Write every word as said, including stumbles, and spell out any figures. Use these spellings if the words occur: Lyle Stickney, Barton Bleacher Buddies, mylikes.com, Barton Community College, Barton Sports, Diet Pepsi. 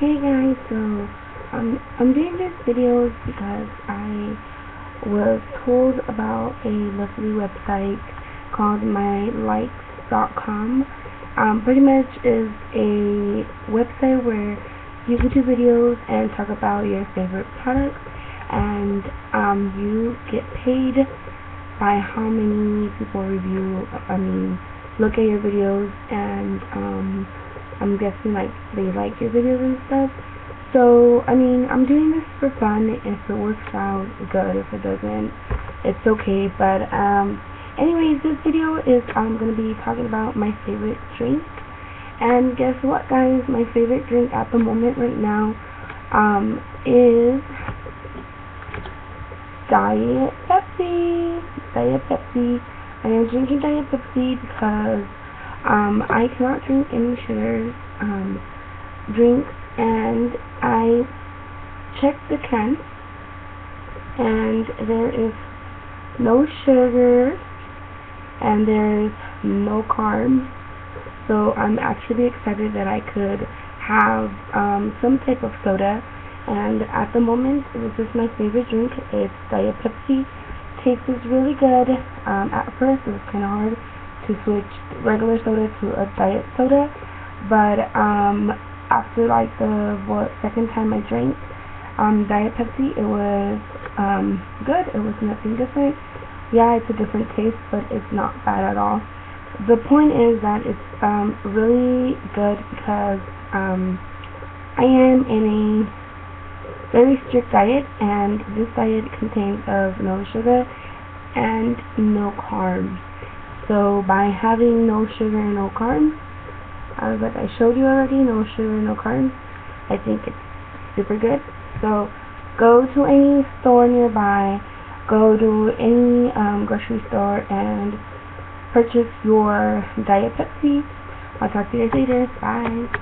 Hey guys, so um, I'm doing this video because I was told about a lovely website called my likes dot com. Um, pretty much is a website where you can do videos and talk about your favorite products, and um, you get paid by how many people review, I mean, look at your videos, and um, I'm guessing like they like your videos and stuff. So I mean, I'm doing this for fun. If it works out, good. If it doesn't, it's okay. But um, anyways, this video is I'm gonna be talking about my favorite drink. And guess what, guys? My favorite drink at the moment right now um, is Diet Pepsi. Diet Pepsi. I am drinking Diet Pepsi because Um, I cannot drink any sugar um, drinks, and I checked the can, and there is no sugar, and there is no carbs, so I'm actually excited that I could have um, some type of soda, and at the moment, this is my favorite drink. It's Diet Pepsi. Taste is really good. Um, at first, it was kind of hard to switch regular soda to a diet soda, but um, after like the what, second time I drank um, Diet Pepsi, it was um, good. It was nothing different. Yeah, it's a different taste, but it's not bad at all. The point is that it's um, really good because um, I am in a very strict diet, and this diet contains of no sugar and no carbs. So by having no sugar and no carbs, I was like I showed you already, no sugar, no carbs, I think it's super good. So go to any store nearby, go to any um, grocery store and purchase your Diet Pepsi. I'll talk to you guys later. Bye.